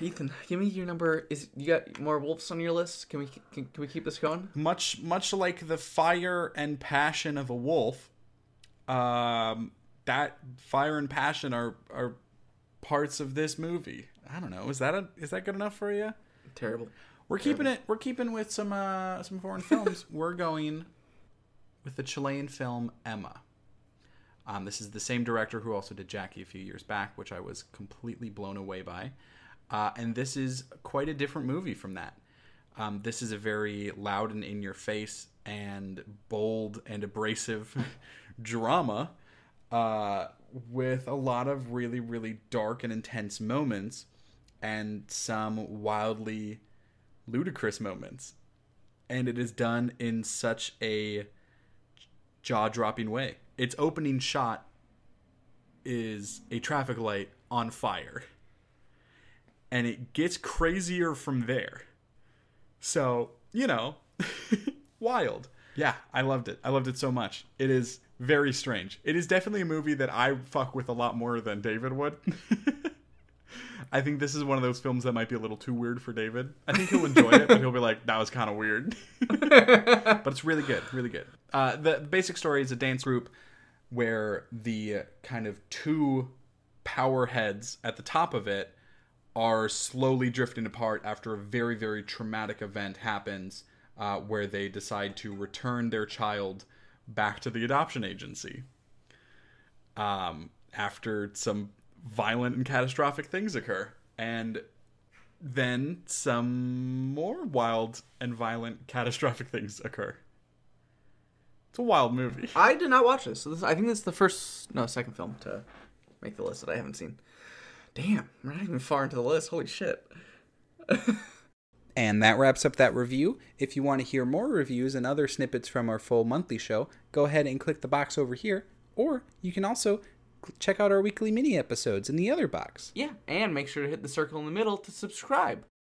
Ethan, give me your number. Is you got more wolves on your list? Can we keep this going? Much like the fire and passion of a wolf, that fire and passion are parts of this movie. I don't know. Is that good enough for you? Terrible. We're keeping with some foreign films. We're going with the Chilean film Ema. This is the same director who also did Jackie a few years back, which I was completely blown away by. And this is quite a different movie from that. This is a very loud and in-your-face and bold and abrasive drama with a lot of really, really dark and intense moments and some wildly ludicrous moments. And it is done in such a jaw-dropping way. Its opening shot is a traffic light on fire. And it gets crazier from there. So, you know, wild. Yeah, I loved it. I loved it so much. It is very strange. It is definitely a movie that I fuck with a lot more than David would. I think this is one of those films that might be a little too weird for David. I think he'll enjoy it, but he'll be like, that was kind of weird. But it's really good, really good. The basic story is a dance group where the kind of two power heads at the top of it are slowly drifting apart after a very, very traumatic event happens where they decide to return their child back to the adoption agency after some violent and catastrophic things occur. And then some more wild and violent catastrophic things occur. It's a wild movie. I did not watch this. So I think this is the second film to make the list that I haven't seen. Damn, we're not even far into the list. Holy shit. And that wraps up that review. If you want to hear more reviews and other snippets from our full monthly show, go ahead and click the box over here. Or you can also check out our weekly mini episodes in the other box. Yeah, and make sure to hit the circle in the middle to subscribe.